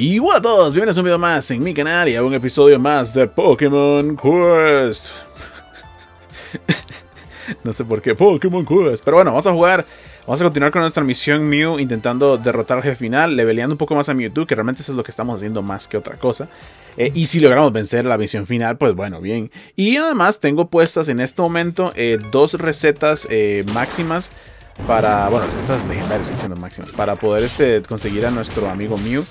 Y hola a todos, bienvenidos a un video más en mi canal y a un episodio más de Pokémon Quest. No sé por qué Pokémon Quest, pero bueno, vamos a continuar con nuestra misión Mew, intentando derrotar al jefe final, leveleando un poco más a Mewtwo, que realmente eso es lo que estamos haciendo más que otra cosa. Y si logramos vencer la misión final, pues bueno, bien. Y además tengo puestas en este momento dos recetas máximas para, bueno, recetas legendarias, estoy diciendo máximas, para poder conseguir a nuestro amigo Mew.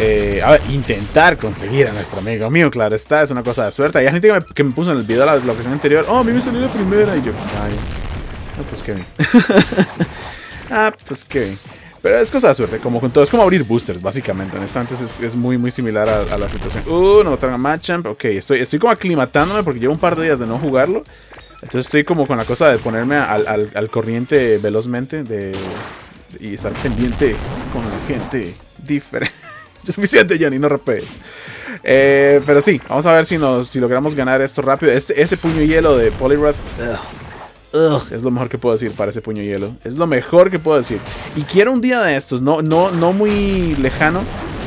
A ver, intentar conseguir a nuestro amigo Mew, claro está, es una cosa de suerte. Hay gente que me puso en el video la desbloqueación anterior. Oh, a mí me salió la primera y yo, ay, no, pues qué bien. Ah, pues qué bien. Pero es cosa de suerte, como con todo, es como abrir boosters, básicamente. Honestamente es muy similar a la situación. No botaron a Machamp, ok, estoy como aclimatándome porque llevo un par de días de no jugarlo. Entonces estoy como con la cosa de ponerme al corriente velozmente y estar pendiente con gente diferente. Suficiente, Johnny, no rapees. Pero sí, vamos a ver si logramos ganar esto rápido. Ese puño hielo de Poliwrath es lo mejor que puedo decir para ese puño hielo. Es lo mejor que puedo decir. Y quiero un día de estos, no muy lejano,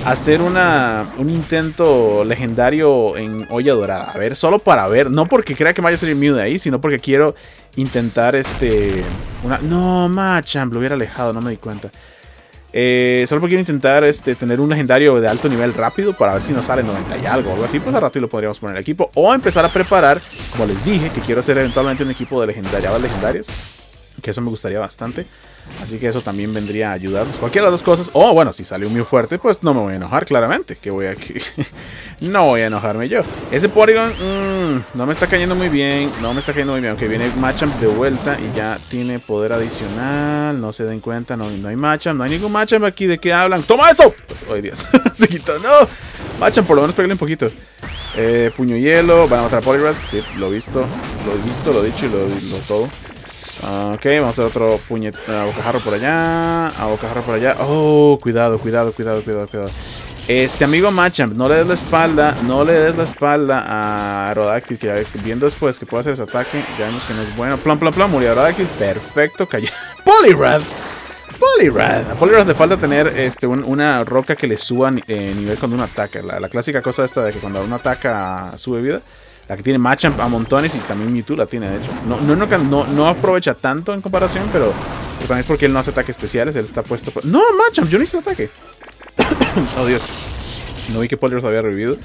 hacer un intento legendario en olla dorada. A ver, solo para ver. No porque crea que me vaya a salir Mew de ahí, sino porque quiero intentar No, Machamp, lo hubiera alejado, no me di cuenta. Solo porque quiero intentar tener un legendario de alto nivel rápido para ver si nos sale 90 y algo o algo así, pues al rato y lo podríamos poner al equipo o empezar a preparar, como les dije, que quiero hacer eventualmente un equipo de legendarias, que eso me gustaría bastante, así que eso también vendría a ayudarnos, cualquiera de las dos cosas. O bueno, si sale un Mew fuerte, pues no me voy a enojar, claramente, que voy aquí. No voy a enojarme yo. Ese Porygon no me está cayendo muy bien, aunque viene Machamp de vuelta y ya tiene poder adicional. No se den cuenta, no hay Machamp, no hay ningún Machamp aquí. ¿De qué hablan? ¡Toma eso! ¡Ay, Dios! Se quitó, no. Machamp, por lo menos pégale un poquito. Puño hielo, van a matar a Poliwrath. Sí, lo he visto, lo he dicho y lo todo. Ok, vamos a hacer otro bocajarro por allá, oh, cuidado. Amigo Machamp, no le des la espalda, a Rodakil, que ya viendo después que puede hacer ese ataque, ya vemos que no es bueno. Plum, murió Rodakil, perfecto, cayó. Poliwrath. A Poliwrath le falta tener una roca que le suba nivel cuando uno ataca, la clásica cosa esta de que cuando uno ataca sube vida. La que tiene Machamp a montones y también Mewtwo la tiene, de hecho. No aprovecha tanto en comparación, pero también es porque él no hace ataques especiales. Él está puesto... ¡No, Machamp! Yo no hice el ataque. Oh, Dios. No vi que Poliwrath había revivido.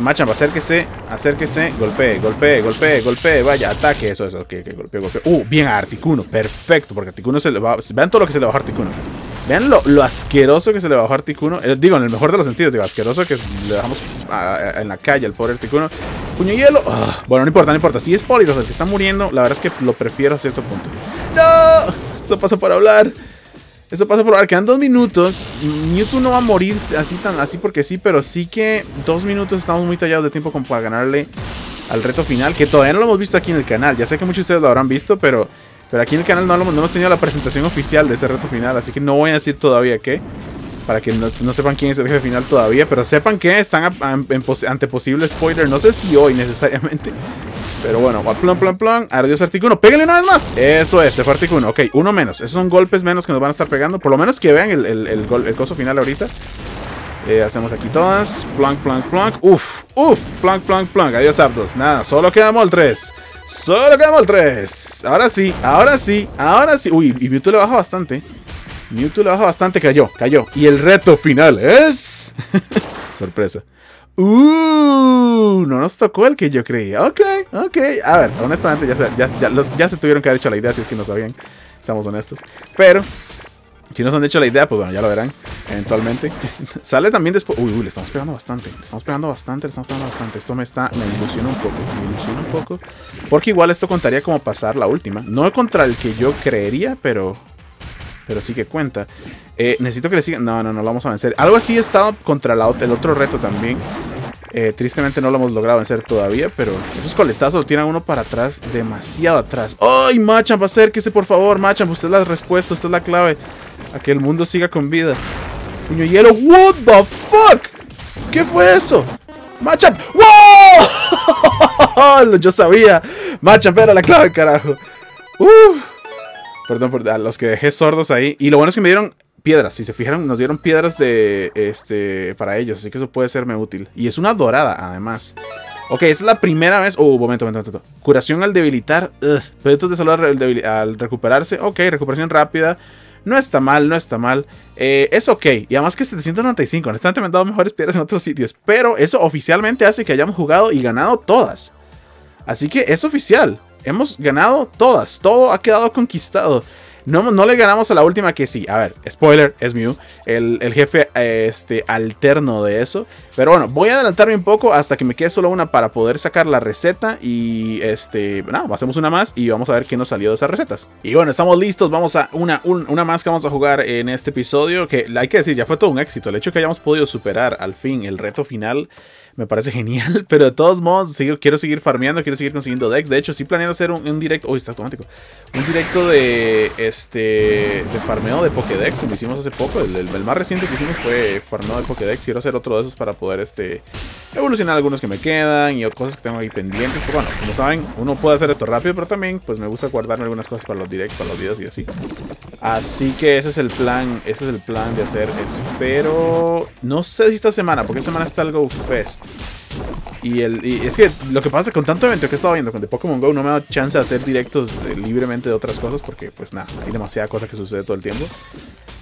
Machamp, acérquese. Golpee. Vaya, ataque. Eso. Ok, golpeo. Bien a Articuno. Perfecto, porque Articuno se le va... Vean todo lo que se le bajó a Articuno. Vean lo asqueroso que se le bajó a Articuno. Digo, en el mejor de los sentidos, digo, asqueroso que le dejamos en la calle al pobre Articuno. Puño hielo. Bueno, no importa. Si es Poliwrath el que está muriendo, la verdad es que lo prefiero a cierto punto. ¡No! Eso pasa por hablar. Quedan 2 minutos. Mewtwo no va a morir así porque sí, pero sí que 2 minutos estamos muy tallados de tiempo como para ganarle al reto final, que todavía no lo hemos visto aquí en el canal. Ya sé que muchos de ustedes lo habrán visto, pero aquí en el canal no hemos tenido la presentación oficial de ese reto final, así que no voy a decir todavía qué, para que no sepan quién es el jefe final todavía, pero sepan que están ante posible spoiler, no sé si hoy necesariamente, pero bueno, va plan, adiós Articuno, ¡pégale una vez más! Eso es, se fue Articuno, ok, uno menos, esos son golpes menos que nos van a estar pegando, por lo menos que vean el coso final ahorita. Hacemos aquí todas, plank, adiós Zapdos, nada, solo queda Moltres. Ahora sí. Uy, y Mewtwo le baja bastante. Cayó. Y el reto final es... Sorpresa. No nos tocó el que yo creía. Ok. A ver, honestamente ya se tuvieron que haber hecho la idea si es que no sabían. Seamos honestos. Pero... si no se han hecho la idea, pues bueno, ya lo verán eventualmente. Sale también después... Uy, le estamos pegando bastante. Esto me ilusiona un poco. Porque igual esto contaría como pasar la última. No contra el que yo creería, pero sí que cuenta. Necesito que le sigan... No, lo vamos a vencer. Algo así he estado contra el otro reto también. Tristemente no lo hemos logrado vencer todavía, pero esos coletazos lo tiran uno para atrás, demasiado atrás. ¡Ay, Machamp, acérquese por favor, Machamp! Usted es la respuesta, usted es la clave a que el mundo siga con vida. Puño hielo, what the fuck? ¿Qué fue eso? Machamp, wow. Yo sabía, Machamp era la clave, carajo. Perdón por a los que dejé sordos ahí. Y lo bueno es que me dieron piedras. Si se fijaron, nos dieron piedras de para ellos, así que eso puede serme útil. Y es una dorada, además. Ok, esa es la primera vez. Momento. Curación al debilitar. Proyectos de salud al recuperarse. Ok, recuperación rápida. No está mal, no está mal. Es ok. Y además que 795. Honestamente me han dado mejores piedras en otros sitios. Pero eso oficialmente hace que hayamos jugado y ganado todas. Así que es oficial. Hemos ganado todas. Todo ha quedado conquistado. No le ganamos a la última que sí. A ver, spoiler, es Mew, el jefe alterno de eso. Pero bueno, voy a adelantarme un poco hasta que me quede solo una para poder sacar la receta. Y hacemos una más y vamos a ver qué nos salió de esas recetas. Y bueno, estamos listos. Vamos a una más que vamos a jugar en este episodio. Que hay que decir, ya fue todo un éxito. El hecho de que hayamos podido superar al fin el reto final me parece genial, pero de todos modos quiero seguir farmeando, quiero seguir consiguiendo decks. De hecho, estoy planeando hacer un directo, está automático, un directo de farmeo de Pokédex, como hicimos hace poco. El más reciente que hicimos fue farmeo de Pokédex. Quiero hacer otro de esos para poder evolucionar algunos que me quedan y cosas que tengo ahí pendientes. Pero bueno, como saben, uno puede hacer esto rápido, pero también pues me gusta guardarme algunas cosas para los directos, para los videos y así. Así que ese es el plan, de hacer eso. Pero no sé si esta semana, porque esta semana está el GoFest. Y es que lo que pasa con tanto evento que he estado viendo con The Pokémon GO, no me ha dado chance de hacer directos libremente de otras cosas, porque pues nada, hay demasiada cosa que sucede todo el tiempo.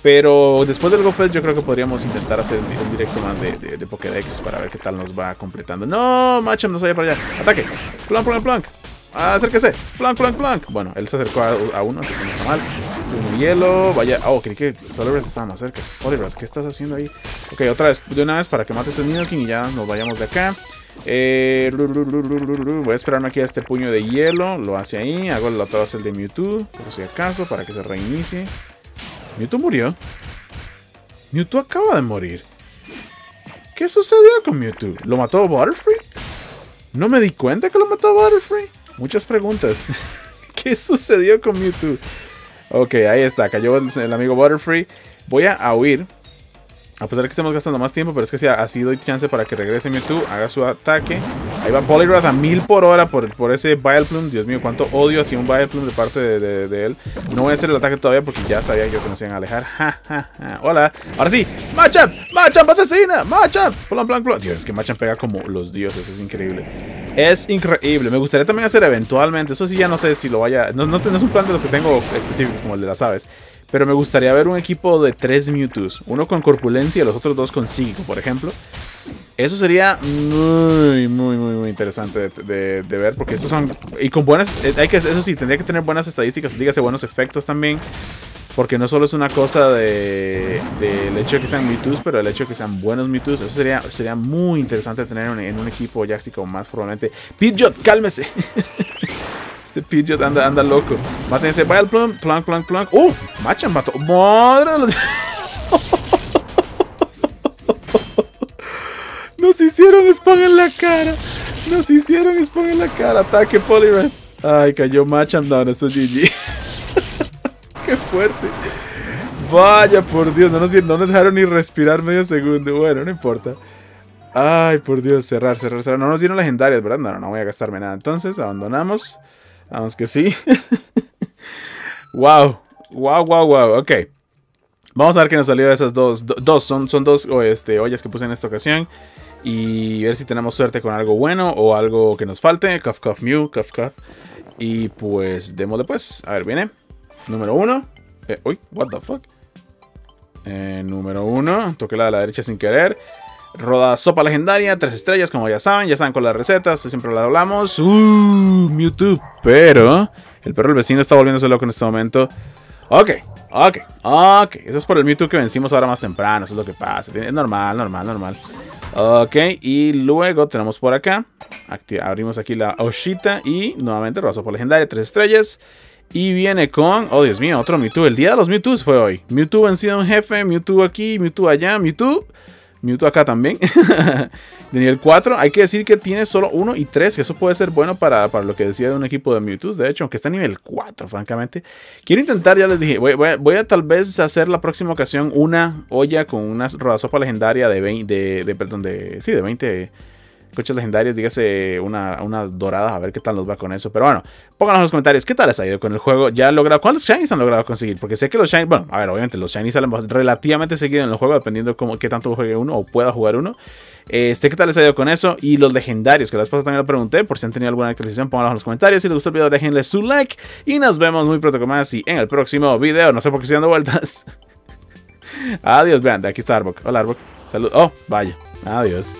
Pero después del GoFest yo creo que podríamos intentar hacer un directo más de Pokédex para ver qué tal nos va completando. ¡No! Machamp, no se vaya para allá. ¡Ataque! ¡Plank, plank, plank! ¡Acérquese! ¡Plank, plank, plank! Bueno, él se acercó a uno, así que no está mal. Un hielo, vaya. Creí que Poliwrath estaba más cerca. Poliwrath, ¿qué estás haciendo ahí? Ok, otra vez, de una vez para que mates el Nidoking y ya nos vayamos de acá. Voy a esperarme aquí a este puño de hielo. Lo hace ahí, hago el otro el de Mewtwo, por si acaso, para que se reinicie. Mewtwo murió. Mewtwo acaba de morir. ¿Qué sucedió con Mewtwo? ¿Lo mató Butterfree? No me di cuenta que lo mató Butterfree. Muchas preguntas. ¿Qué sucedió con Mewtwo? Ok, ahí está, cayó el amigo Butterfree. Voy a huir, a pesar de que estemos gastando más tiempo, pero es que si así doy chance para que regrese Mewtwo, haga su ataque. Ahí va Poliwrath a 1000 por hora por ese Vileplume. Dios mío, cuánto odio hacia un Vileplume de parte de él. No voy a hacer el ataque todavía porque ya sabía yo que nos iban a alejar. Ja, ja, ja. Hola, ahora sí, Machamp, Machamp asesina, Machamp, plan, plan, plan. Dios, es que Machamp pega como los dioses, es increíble. Es increíble, me gustaría también hacer eventualmente, eso sí ya no sé si lo vaya, no es un plan de los que tengo específicos como el de las aves, pero me gustaría ver un equipo de 3 Mewtwo's, uno con Corpulencia y los otros dos con Psíquico, por ejemplo. Eso sería muy interesante de ver, porque estos son, y con buenas, eso sí, tendría que tener buenas estadísticas, dígase buenos efectos también. Porque no solo es una cosa del hecho de que sean Mewtwo's, pero el hecho de que sean buenos Mewtwo's. Eso sería muy interesante tener en un equipo ya así como más probablemente. ¡Pidgeot, cálmese! Este Pidgeot anda loco. Mátense, vaya el plum, plank, plank, plank. ¡Oh! Machamp mató. ¡Madre! ¡Nos hicieron spam en la cara! ¡Nos hicieron spam en la cara! ¡Ataque, Poliwrath! ¡Ay, cayó Machamp! No, esto es GG. ¡Qué fuerte! Vaya, por Dios, no nos dejaron ni respirar medio segundo. Bueno, no importa. Ay, por Dios, cerrar. No nos dieron legendarias, ¿verdad? No voy a gastarme nada. Entonces, abandonamos. Vamos que sí. Wow. Ok. Vamos a ver qué nos salió de esas dos. Son dos ollas que puse en esta ocasión. Y ver si tenemos suerte con algo bueno o algo que nos falte. Cuff, cuff, Mew, cuff, cuff. Y pues, démosle pues. A ver, viene. Número 1. Uy, what the fuck. Número 1. Toqué la de la derecha sin querer. Roda sopa legendaria, 3 estrellas, como ya saben con las recetas, siempre las hablamos. Mewtwo, pero el perro del vecino está volviéndose loco en este momento. Ok. Eso es por el Mewtwo que vencimos ahora más temprano, eso es lo que pasa. Es normal. Ok, y luego tenemos por acá. Abrimos aquí la oshita y nuevamente roda sopa legendaria, 3 estrellas. Y viene con, oh Dios mío, otro Mewtwo. El día de los Mewtwo fue hoy. Mewtwo vencido a un jefe, Mewtwo aquí, Mewtwo allá, Mewtwo acá también. De nivel 4, hay que decir que tiene solo 1 y 3, que eso puede ser bueno para lo que decía de un equipo de Mewtwo. De hecho, aunque está a nivel 4, francamente. Quiero intentar, ya les dije, voy a tal vez hacer la próxima ocasión una olla con una rodasopa legendaria de 20, de 20 coches legendarios, dígase una dorada, a ver qué tal nos va con eso. Pero bueno, pónganos en los comentarios qué tal les ha ido con el juego. ¿Ya han logrado? ¿Cuántos shinies han logrado conseguir? Porque sé que los shinies, bueno, a ver, obviamente los shinies salen relativamente seguido en el juego, dependiendo cómo, qué tanto juegue uno o pueda jugar uno. ¿Qué tal les ha ido con eso? Y los legendarios, que la vez pasada también lo pregunté, por si han tenido alguna actualización, pónganlos en los comentarios. Si les gustó el video, déjenle su like y nos vemos muy pronto con más y en el próximo video. No sé por qué estoy dando vueltas. Adiós, vean, aquí está Arbok. Hola, Arbok. Salud. Oh, vaya. Adiós.